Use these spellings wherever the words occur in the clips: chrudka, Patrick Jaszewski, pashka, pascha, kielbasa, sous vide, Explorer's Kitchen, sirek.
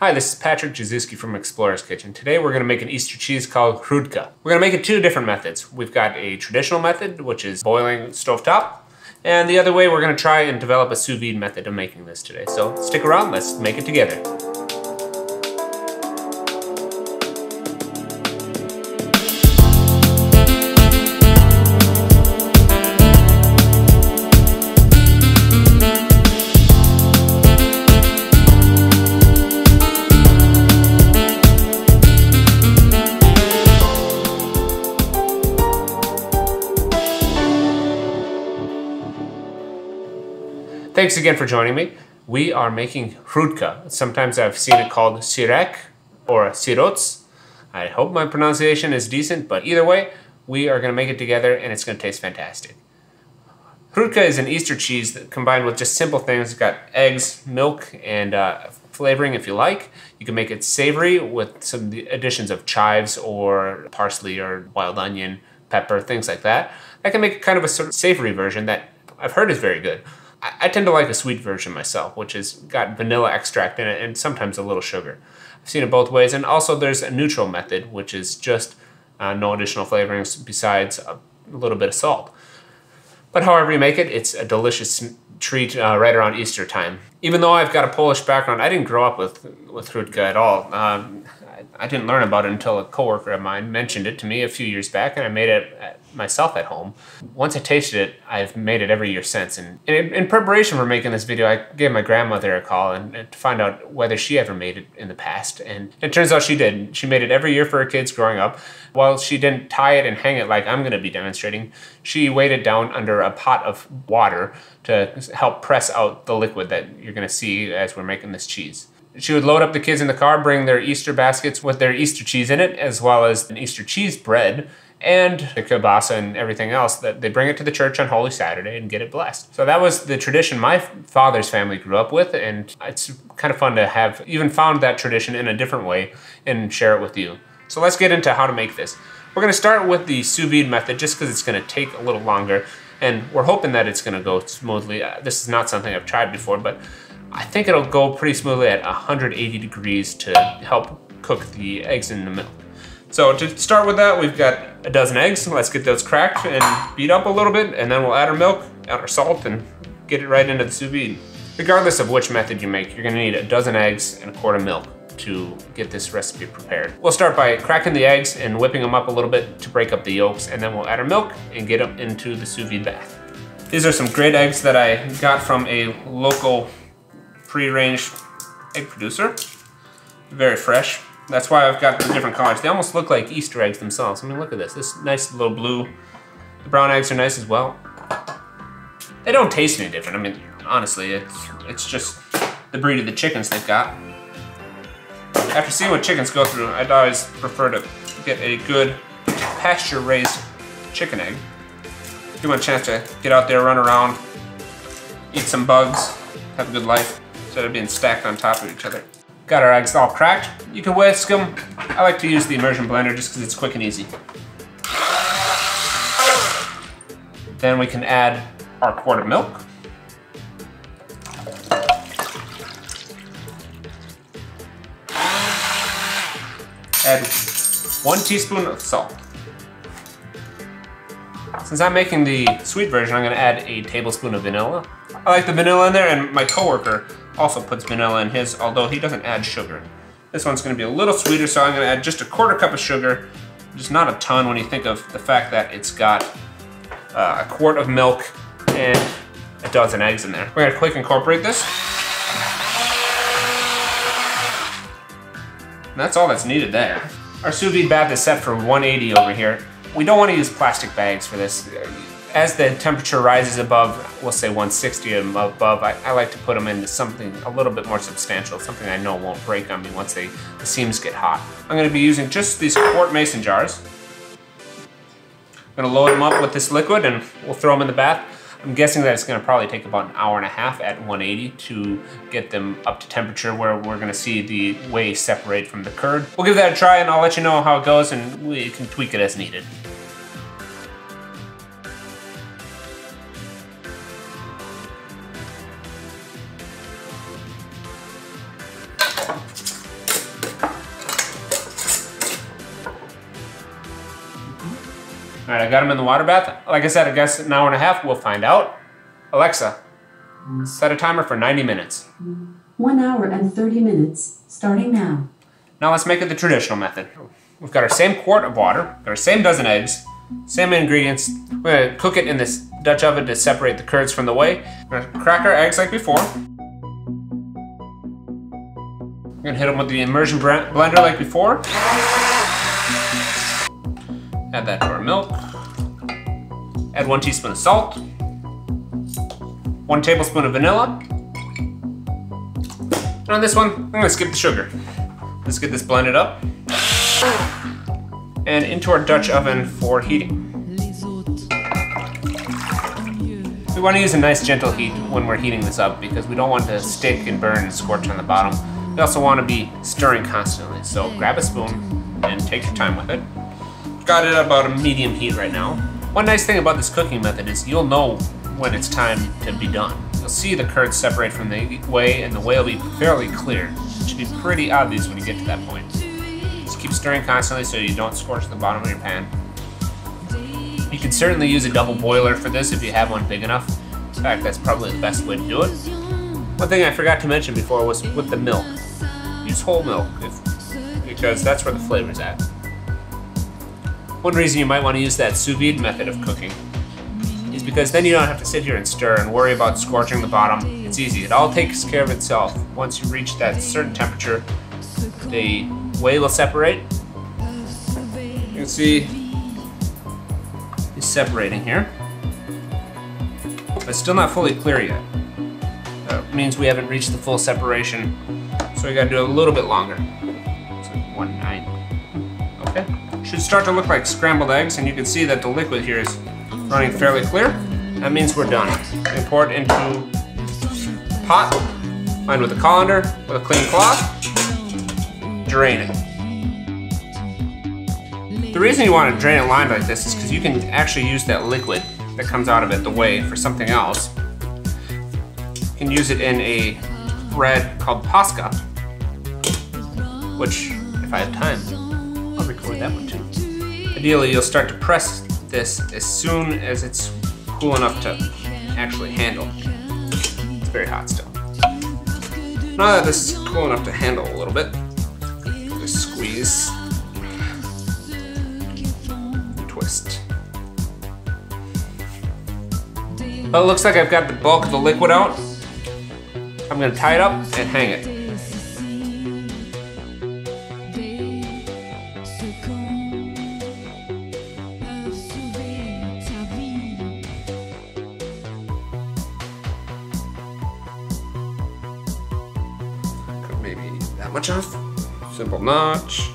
Hi, this is Patrick Jaszewski from Explorer's Kitchen. Today we're going to make an Easter cheese called chrudka. We're going to make it two different methods. We've got a traditional method, which is boiling stovetop, and the other way we're going to try and develop a sous vide method of making this today. So stick around, let's make it together. Thanks again for joining me. We are making chrudka. Sometimes I've seen it called sirek or sirots. I hope my pronunciation is decent, but either way, we are going to make it together and it's going to taste fantastic. Chrudka is an Easter cheese that combined with just simple things. It's got eggs, milk, and flavoring if you like. You can make it savory with some additions of chives or parsley or wild onion, pepper, things like that. I can make kind of a sort of savory version that I've heard is very good. I tend to like a sweet version myself, which has got vanilla extract in it and sometimes a little sugar. I've seen it both ways, and also there's a neutral method, which is just no additional flavorings besides a little bit of salt. But however you make it, it's a delicious treat right around Easter time. Even though I've got a Polish background, I didn't grow up with chrudka at all. I didn't learn about it until a coworker of mine mentioned it to me a few years back, and I made it myself at home. Once I tasted it, I've made it every year since. And in preparation for making this video, I gave my grandmother a call and to find out whether she ever made it in the past. And it turns out she did. She made it every year for her kids growing up. While she didn't tie it and hang it like I'm going to be demonstrating, she weighed it down under a pot of water to help press out the liquid that you're going to see as we're making this cheese. She would load up the kids in the car, bring their Easter baskets with their Easter cheese in it, as well as an Easter cheese bread and the kielbasa and everything else, that they bring it to the church on Holy Saturday and get it blessed. So that was the tradition my father's family grew up with, and it's kind of fun to have even found that tradition in a different way and share it with you. So let's get into how to make this. We're going to start with the sous vide method just because it's going to take a little longer, and we're hoping that it's going to go smoothly. This is not something I've tried before, but I think it'll go pretty smoothly at 180 degrees to help cook the eggs in the milk. So to start with that, we've got a dozen eggs. Let's get those cracked and beat up a little bit, and then we'll add our milk, add our salt, and get it right into the sous vide. Regardless of which method you make, you're gonna need a dozen eggs and a quart of milk to get this recipe prepared. We'll start by cracking the eggs and whipping them up a little bit to break up the yolks, and then we'll add our milk and get them into the sous vide bath. These are some great eggs that I got from a local pre-range egg producer. Very fresh. That's why I've got the different colors. They almost look like Easter eggs themselves. I mean, look at this. This nice little blue. The brown eggs are nice as well. They don't taste any different. I mean, honestly, it's just the breed of the chickens they've got. After seeing what chickens go through, I'd always prefer to get a good pasture-raised chicken egg. Give them a chance to get out there, run around, eat some bugs, have a good life, instead of being stacked on top of each other. Got our eggs all cracked. You can whisk them. I like to use the immersion blender just because it's quick and easy. Then we can add our quart of milk. Add 1 teaspoon of salt. Since I'm making the sweet version, I'm gonna add a tablespoon of vanilla. I like the vanilla in there, and my coworker also puts vanilla in his, although he doesn't add sugar. This one's gonna be a little sweeter, so I'm gonna add just a quarter cup of sugar, just not a ton when you think of the fact that it's got a quart of milk and a dozen eggs in there. We're gonna quick incorporate this. And that's all that's needed there. Our sous vide bath is set for 180 over here. We don't wanna use plastic bags for this. As the temperature rises above, we'll say 160 and above, I like to put them into something a little bit more substantial, something I know won't break on me once the seams get hot. I'm gonna be using just these quart mason jars. I'm gonna load them up with this liquid and we'll throw them in the bath. I'm guessing that it's gonna probably take about an hour and a half at 180 to get them up to temperature where we're gonna see the whey separate from the curd. We'll give that a try and I'll let you know how it goes, and we can tweak it as needed. All right, I got them in the water bath. Like I said, I guess an hour and a half, we'll find out. Alexa, set a timer for 90 minutes. 1 hour and 30 minutes, starting now. Now let's make it the traditional method. We've got our same quart of water, got our same dozen eggs, same ingredients. We're gonna cook it in this Dutch oven to separate the curds from the whey. We're gonna crack our eggs like before. We're gonna hit them with the immersion blender like before. Add that to our milk. Add 1 teaspoon of salt, 1 tablespoon of vanilla. And on this one, I'm gonna skip the sugar. Let's get this blended up. And into our Dutch oven for heating. We wanna use a nice gentle heat when we're heating this up because we don't want to stick and burn and scorch on the bottom. We also wanna be stirring constantly. So grab a spoon and take your time with it. Got it about a medium heat right now. One nice thing about this cooking method is you'll know when it's time to be done. You'll see the curds separate from the whey and the whey will be fairly clear. It should be pretty obvious when you get to that point. Just keep stirring constantly so you don't scorch the bottom of your pan. You can certainly use a double boiler for this if you have one big enough. In fact, that's probably the best way to do it. One thing I forgot to mention before was with the milk. Use whole milk because that's where the flavor's at. One reason you might want to use that sous vide method of cooking is because then you don't have to sit here and stir and worry about scorching the bottom. It's easy. It all takes care of itself. Once you reach that certain temperature, the whey will separate. You can see it's separating here. But it's still not fully clear yet. That means we haven't reached the full separation, so we gotta do it a little bit longer. It's like 1/9. Should start to look like scrambled eggs, and you can see that the liquid here is running fairly clear. That means we're done. We pour it into a pot, lined with a colander, with a clean cloth, drain it. The reason you want to drain it lined like this is because you can actually use that liquid that comes out of it, the whey, for something else. You can use it in a bread called pascha, which, if I have time, I'll record that one too. Ideally, you'll start to press this as soon as it's cool enough to actually handle. It's very hot still. Now that this is cool enough to handle a little bit, just squeeze, twist. Well, it looks like I've got the bulk of the liquid out. I'm gonna tie it up and hang it. That much off. Simple notch.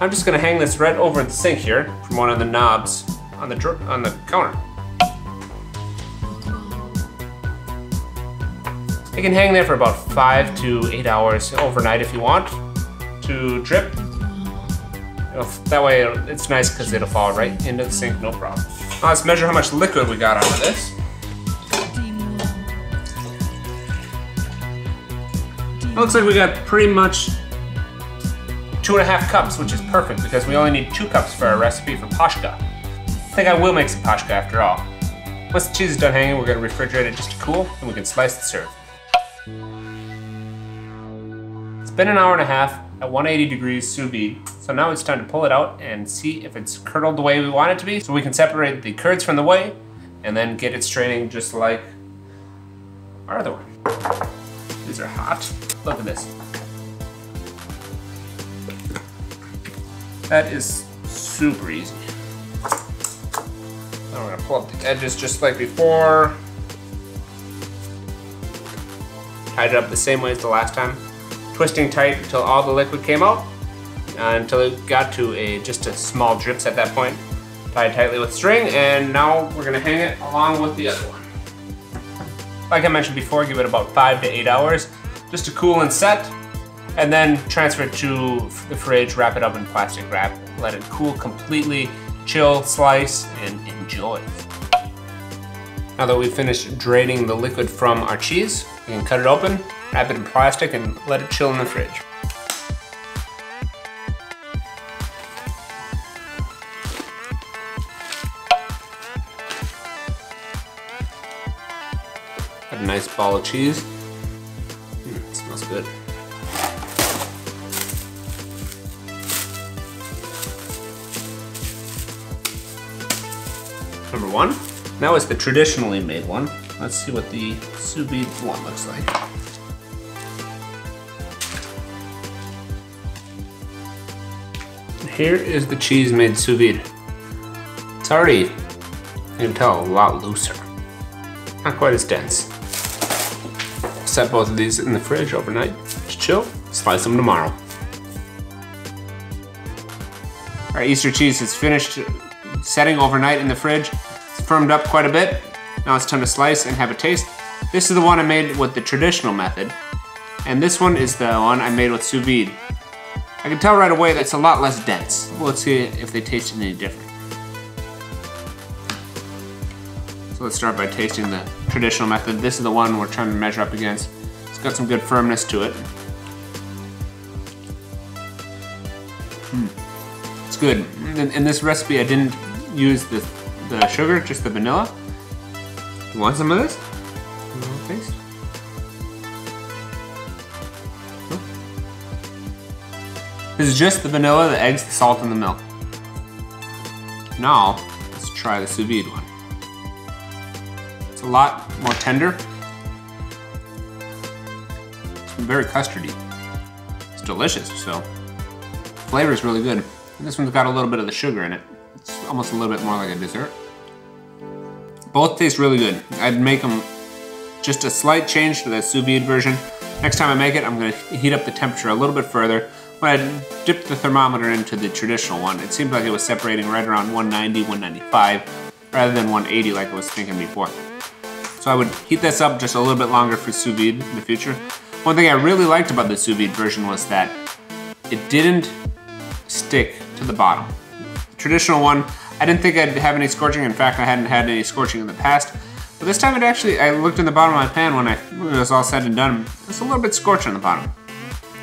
I'm just gonna hang this right over the sink here from one of the knobs on the counter. It can hang there for about 5 to 8 hours overnight if you want to drip. That way it's nice because it'll fall right into the sink, no problem. Now let's measure how much liquid we got out of this. It looks like we got pretty much 2.5 cups, which is perfect because we only need 2 cups for our recipe for pashka. I think I will make some pashka after all. Once the cheese is done hanging, we're going to refrigerate it just to cool, and we can slice and serve. It's been an hour and a half at 180 degrees sous vide, so now it's time to pull it out and see if it's curdled the way we want it to be, so we can separate the curds from the whey, and then get it straining just like our other one. These are hot. Look at this. That is super easy. Now we're gonna pull up the edges just like before. Tied it up the same way as the last time. Twisting tight until all the liquid came out, until it got to just a small drips at that point. Tied tightly with string, and now we're gonna hang it along with the other one. Like I mentioned before, give it about 5 to 8 hours. Just to cool and set, and then transfer it to the fridge, wrap it up in plastic wrap, let it cool completely, chill, slice, and enjoy. Now that we've finished draining the liquid from our cheese, we can cut it open, wrap it in plastic, and let it chill in the fridge. nice ball of cheese. It smells good. Number one. Now it's the traditionally made one. Let's see what the sous vide one looks like. Here is the cheese made sous vide. It's already, you can tell, a lot looser. Not quite as dense. Set both of these in the fridge overnight. Just chill, slice them tomorrow. All right, Easter cheese is finished setting overnight in the fridge. It's firmed up quite a bit. Now it's time to slice and have a taste. This is the one I made with the traditional method. And this one is the one I made with sous vide. I can tell right away that it's a lot less dense. Well, let's see if they taste any different. So let's start by tasting the traditional method. This is the one we're trying to measure up against. It's got some good firmness to it. It's good. In this recipe, I didn't use the sugar, just the vanilla. You want some of this? Taste. This is just the vanilla, the eggs, the salt, and the milk. Now, let's try the sous vide one. It's a lot more tender. It's very custardy. It's delicious, so the flavor is really good. And this one's got a little bit of the sugar in it. It's almost a little bit more like a dessert. Both taste really good. I'd make them just a slight change to the sous vide version. Next time I make it, I'm gonna heat up the temperature a little bit further. When I dipped the thermometer into the traditional one, it seemed like it was separating right around 190, 195, rather than 180 like I was thinking before. So I would heat this up just a little bit longer for sous vide in the future. One thing I really liked about the sous vide version was that it didn't stick to the bottom. The traditional one, I didn't think I'd have any scorching. In fact, I hadn't had any scorching in the past. But this time it actually, I looked in the bottom of my pan when it was all said and done, it's a little bit scorched on the bottom.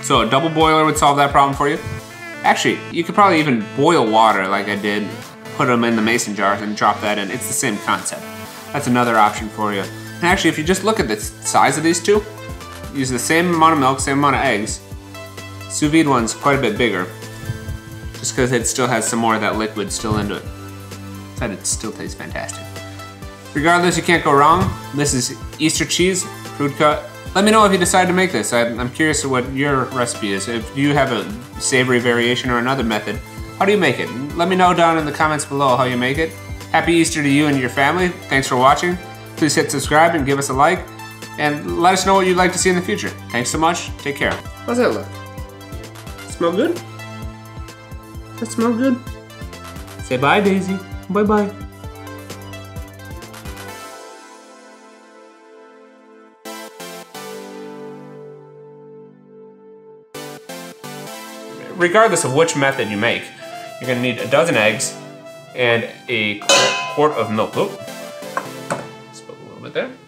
So a double boiler would solve that problem for you. Actually, you could probably even boil water like I did, put them in the mason jars and drop that in. It's the same concept. That's another option for you. And actually, if you just look at the size of these two, use the same amount of milk, same amount of eggs. Sous vide one's quite a bit bigger, just because it still has some more of that liquid still into it. But it still tastes fantastic. Regardless, you can't go wrong. This is Easter cheese, krudka. Let me know if you decide to make this. I'm curious what your recipe is. If you have a savory variation or another method, how do you make it? Let me know down in the comments below how you make it. Happy Easter to you and your family. Thanks for watching. Please hit subscribe and give us a like. And let us know what you'd like to see in the future. Thanks so much. Take care. How's that look? Smell good? That smell good? Say bye, Daisy. Bye-bye. Regardless of which method you make, you're gonna need a dozen eggs and a quart of milk. Spilled a little bit there.